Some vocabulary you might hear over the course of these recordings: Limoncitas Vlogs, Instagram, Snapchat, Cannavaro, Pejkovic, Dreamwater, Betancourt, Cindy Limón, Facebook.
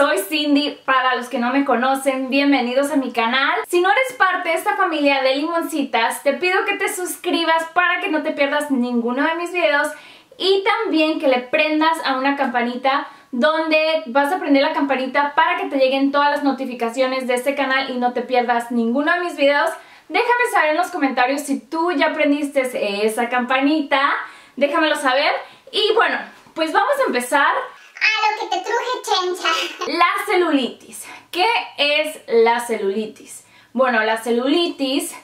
Soy Cindy, para los que no me conocen, bienvenidos a mi canal. Si no eres parte de esta familia de limoncitas, te pido que te suscribas para que no te pierdas ninguno de mis videos y también que le prendas a una campanita, donde vas a prender la campanita para que te lleguen todas las notificaciones de este canal y no te pierdas ninguno de mis videos. Déjame saber en los comentarios si tú ya prendiste esa campanita, déjamelo saber. Y bueno, pues vamos a empezar a lo que te truje, chencha. La celulitis. ¿Qué es la celulitis? Bueno, la celulitis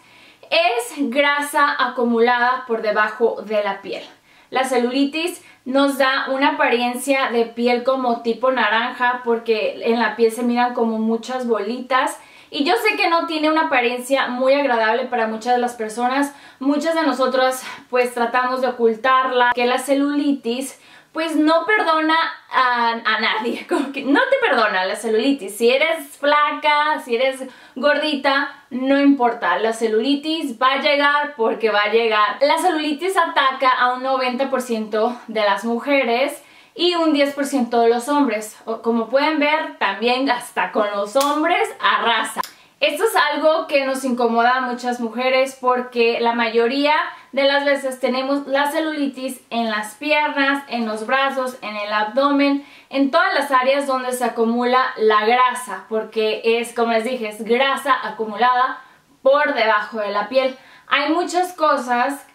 es grasa acumulada por debajo de la piel. La celulitis nos da una apariencia de piel como tipo naranja porque en la piel se miran como muchas bolitas. Y yo sé que no tiene una apariencia muy agradable para muchas de las personas. Muchas de nosotras pues tratamos de ocultarla, que la celulitis pues no perdona a nadie, como que no te perdona la celulitis. Si eres flaca, si eres gordita, no importa, la celulitis va a llegar porque va a llegar. La celulitis ataca a un 90% de las mujeres y un 10% de los hombres. Como pueden ver, también hasta con los hombres arrasa. Esto es algo que nos incomoda a muchas mujeres porque la mayoría de las veces tenemos la celulitis en las piernas, en los brazos, en el abdomen, en todas las áreas donde se acumula la grasa, porque es, como les dije, es grasa acumulada por debajo de la piel. Hay muchas cosas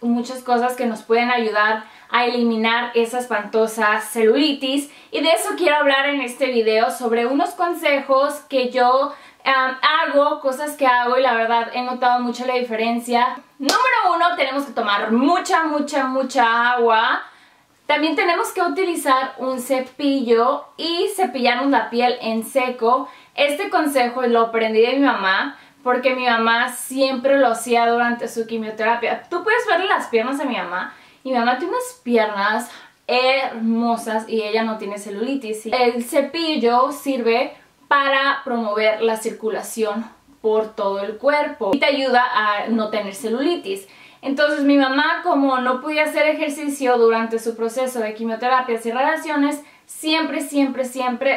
que nos pueden ayudar a eliminar esa espantosa celulitis, y de eso quiero hablar en este video, sobre unos consejos que yo hago, cosas que hago, y la verdad he notado mucho la diferencia. Número uno, tenemos que tomar mucha agua. También tenemos que utilizar un cepillo y cepillarnos la piel en seco. Este consejo lo aprendí de mi mamá, porque mi mamá siempre lo hacía durante su quimioterapia. Tú puedes verle las piernas a mi mamá, y mi mamá tiene unas piernas hermosas y ella no tiene celulitis. El cepillo sirve para promover la circulación por todo el cuerpo y te ayuda a no tener celulitis. Entonces mi mamá, como no podía hacer ejercicio durante su proceso de quimioterapias y radiaciones, siempre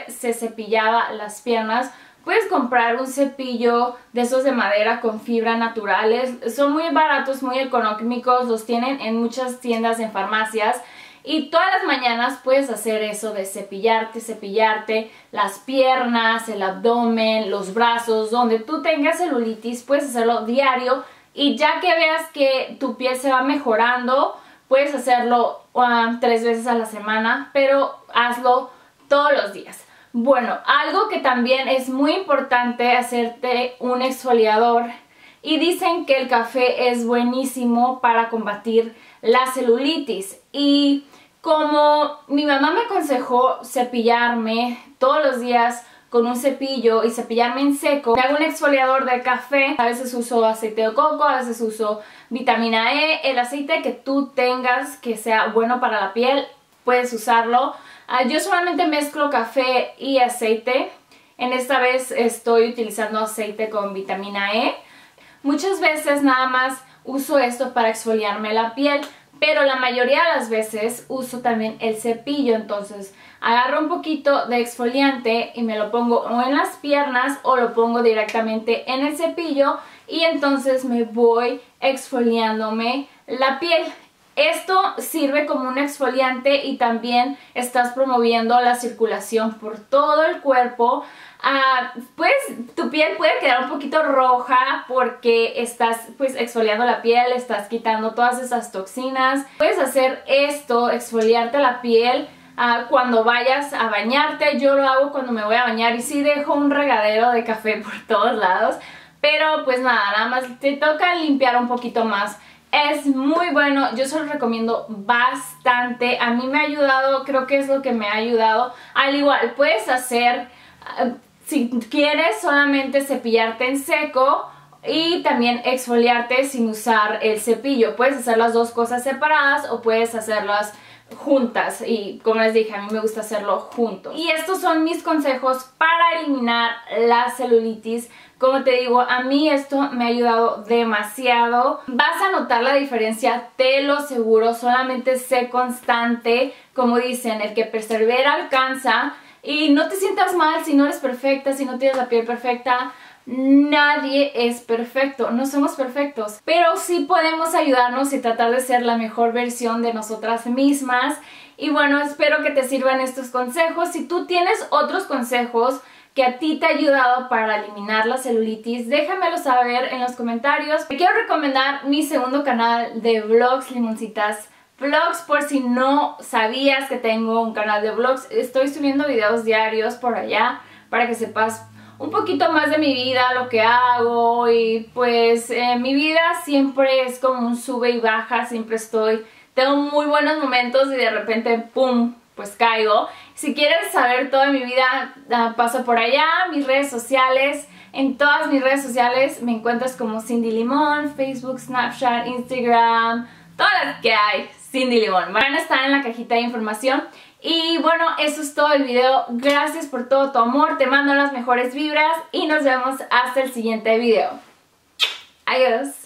se cepillaba las piernas. Puedes comprar un cepillo de esos de madera con fibra naturales. Son muy baratos, muy económicos, los tienen en muchas tiendas, en farmacias. Y todas las mañanas puedes hacer eso de cepillarte las piernas, el abdomen, los brazos, donde tú tengas celulitis, puedes hacerlo diario. Y ya que veas que tu piel se va mejorando, puedes hacerlo 3 veces a la semana, pero hazlo todos los días. Bueno, algo que también es muy importante, hacerte un exfoliador. Y dicen que el café es buenísimo para combatir la celulitis. Y como mi mamá me aconsejó cepillarme todos los días con un cepillo y cepillarme en seco, me hago un exfoliador de café. A veces uso aceite de coco, a veces uso vitamina E. El aceite que tú tengas que sea bueno para la piel, puedes usarlo. Yo solamente mezclo café y aceite. En esta vez estoy utilizando aceite con vitamina E. Muchas veces nada más uso esto para exfoliarme la piel, pero la mayoría de las veces uso también el cepillo. Entonces agarro un poquito de exfoliante y me lo pongo o en las piernas o lo pongo directamente en el cepillo, y entonces me voy exfoliándome la piel. Esto sirve como un exfoliante y también estás promoviendo la circulación por todo el cuerpo. Pues tu piel puede quedar un poquito roja porque estás pues exfoliando la piel, estás quitando todas esas toxinas. Puedes hacer esto, exfoliarte la piel cuando vayas a bañarte. Yo lo hago cuando me voy a bañar y sí dejo un regadero de café por todos lados. Pero pues nada más te toca limpiar un poquito más. Es muy bueno, yo se lo recomiendo bastante. A mí me ha ayudado, creo que es lo que me ha ayudado. Al igual, puedes hacer, si quieres, solamente cepillarte en seco y también exfoliarte sin usar el cepillo. Puedes hacer las dos cosas separadas o puedes hacerlas juntas. Y como les dije, a mí me gusta hacerlo juntos. Y estos son mis consejos para eliminar la celulitis. Como te digo, a mí esto me ha ayudado demasiado. Vas a notar la diferencia, te lo aseguro. Solamente sé constante. Como dicen, el que persevera alcanza. Y no te sientas mal si no eres perfecta, si no tienes la piel perfecta. Nadie es perfecto, no somos perfectos, pero sí podemos ayudarnos y tratar de ser la mejor versión de nosotras mismas. Y bueno, espero que te sirvan estos consejos. Si tú tienes otros consejos que a ti te ha ayudado para eliminar la celulitis, déjamelo saber en los comentarios. Te quiero recomendar mi segundo canal de vlogs, Limoncitas Vlogs, por si no sabías que tengo un canal de vlogs. Estoy subiendo videos diarios por allá para que sepas un poquito más de mi vida, lo que hago. Y pues mi vida siempre es como un sube y baja, siempre tengo muy buenos momentos y de repente ¡pum!, pues caigo. Si quieres saber toda mi vida, paso por allá, mis redes sociales. En todas mis redes sociales me encuentras como Cindy Limón, Facebook, Snapchat, Instagram, todas las que hay, Cindy Limón. Van a estar en la cajita de información. Y bueno, eso es todo el video. Gracias por todo tu amor. Te mando las mejores vibras y nos vemos hasta el siguiente video. Adiós.